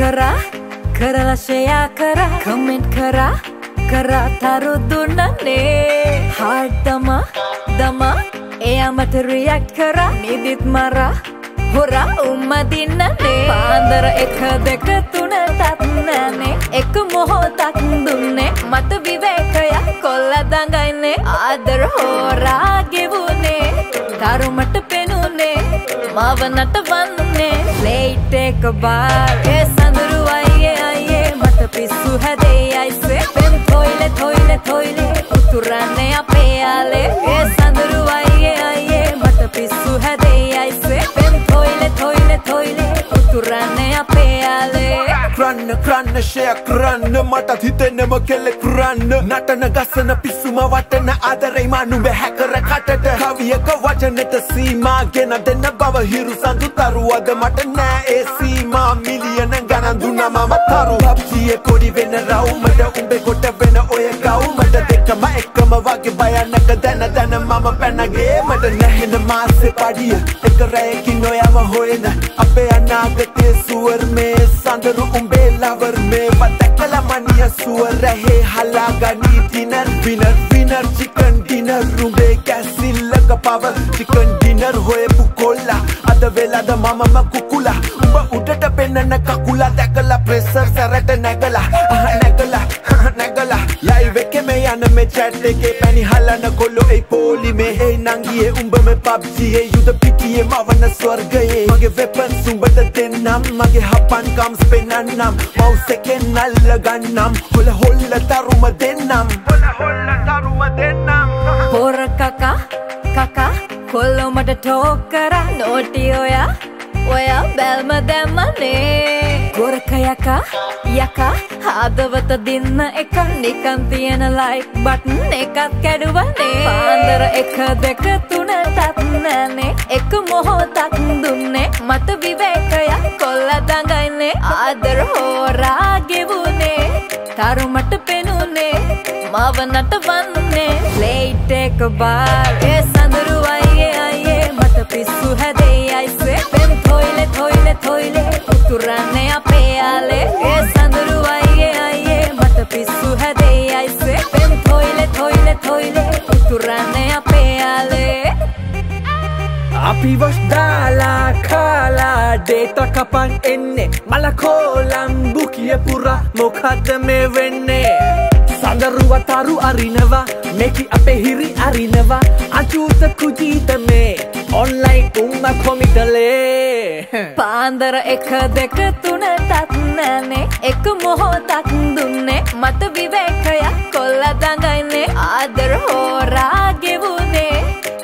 Kara, kara rashaya kara, comment kara, kara taru dunane. Heart dama, dama, eyamat react kara, nidit mara, hora ummadinane. Paandara ekha deka tuna tatnane, ek mohotak dunne, mat vivekaya kolla dangaine. Aadara hora gevune, taru mat penune, mavanat vanne. Play take a bar, Sandaru aiye aiye, mat pissu hade aise. Pem thoile thoile thoile, uturane ape ale. Sandaru aiye aiye, mat pissu hade aise. Pem thoile thoile thoile, uturane ape ale. Kranna kranna shaya kranna, mata hitenema kele kranna. Natana gasana pissuma watana adarey manuwe hakara katata. Kaviyaka wajaneta seema gena denna bawa hiru sandu taruwa da mata na e seema million ganan dunna mama taru. Hapkiye kodi vena raumada umbe kota vena oya gaumada dekama ekama wage bayanaka dana dana mama panage mata nahena maasse padiya ekarayakin oyama hoyena ape anagathe suwarme sandaru umbe lover me patakala maniya suwar rahe halagani dinner winner winner chicken dinner umbe kasil laga power chicken dinner hoye pukola adavela da mama makukula umba udata penna kakula dakala pressure sarata nagala nagala nagala live ke me yana me chat ke pani halana kollo ei poli me ei nangiye umba me pubg ei yuda pitiye mavana swargaye mage weapons umbata dennam mage hapan comes penannam mouse eken nallagannam hola holla taruma dennam pora kaka kaka kollo mata talk kara noti oya oya belma demane gorakayaka yaka hadawata dinna ekan nikan tiyana like button ekak kaduwane paandara 1 2 3 tatnane ek mohotak dunne mata vivekaya kolla dangaine aadara hora gevune taru mata penune mavanata vanne play take a bar sandaru aiye aiye mata pissu hade aise pem thoile thoile thoile uturane ape ale sandaru aiye aiye mata pissu hade aise pem thoile thoile thoile uturane ape ale api was dala kala data kapan enne malakolam bukiye pura mokadda me wenne sandaru wataru arinawa meki ape hiri arinawa achuta kujita me online umma komitale paandara 1 2 3 tatnane ek mohotak dunne mata vivekaya kolla dangaine aadara hora gevune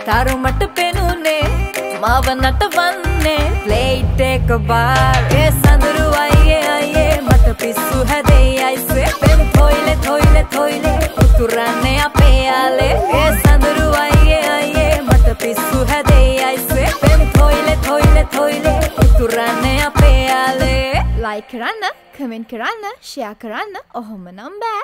taru mata penune mavanata vanne play take a bar sandaru aiye aiye mata pissu hade aise pem thoile thoile thoile uturane ape ale sandaru aiye aiye mata pissu hade aise pem thoile thoile thoile uturane ape ale like karanna comment karanna share karanna ohoma nam ba